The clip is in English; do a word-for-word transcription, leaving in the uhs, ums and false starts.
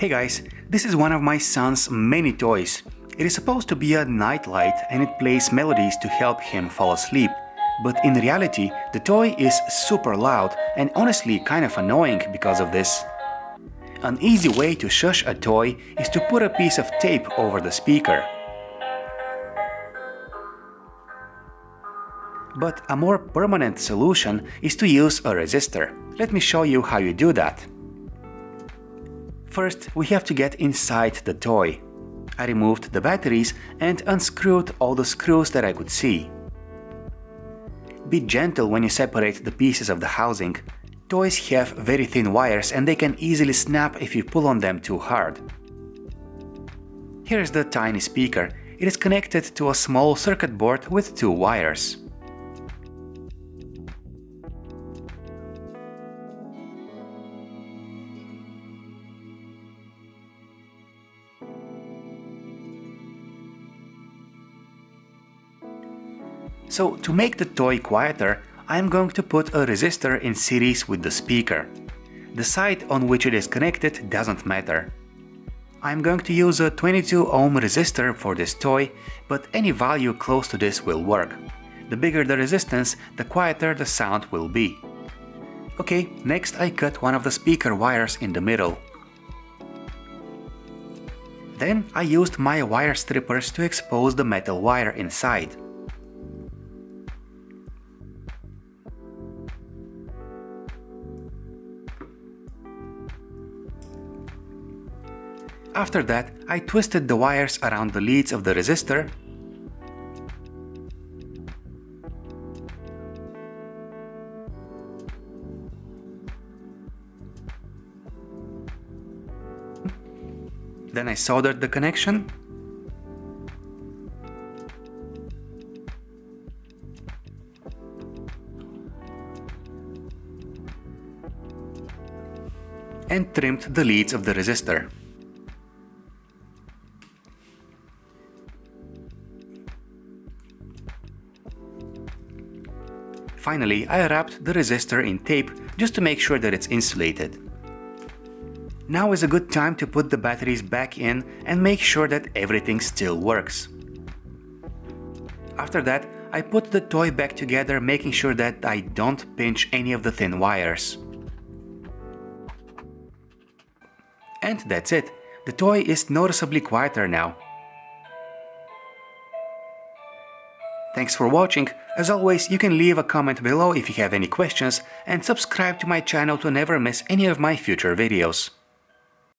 Hey guys, this is one of my son's many toys. It is supposed to be a nightlight and it plays melodies to help him fall asleep. But in reality, the toy is super loud and honestly kind of annoying because of this. An easy way to shush a toy is to put a piece of tape over the speaker. But a more permanent solution is to use a resistor. Let me show you how you do that. First, we have to get inside the toy. I removed the batteries and unscrewed all the screws that I could see. Be gentle when you separate the pieces of the housing. Toys have very thin wires and they can easily snap if you pull on them too hard. Here is the tiny speaker. It is connected to a small circuit board with two wires. So, to make the toy quieter, I am going to put a resistor in series with the speaker. The side on which it is connected doesn't matter. I am going to use a twenty-two ohm resistor for this toy, but any value close to this will work. The bigger the resistance, the quieter the sound will be. Okay, next I cut one of the speaker wires in the middle. Then I used my wire strippers to expose the metal wire inside. After that, I twisted the wires around the leads of the resistor . Then I soldered the connection and trimmed the leads of the resistor. Finally, I wrapped the resistor in tape just to make sure that it's insulated. Now is a good time to put the batteries back in and make sure that everything still works. After that, I put the toy back together, making sure that I don't pinch any of the thin wires. And that's it. The toy is noticeably quieter now. Thanks for watching. As always, you can leave a comment below if you have any questions and subscribe to my channel to never miss any of my future videos.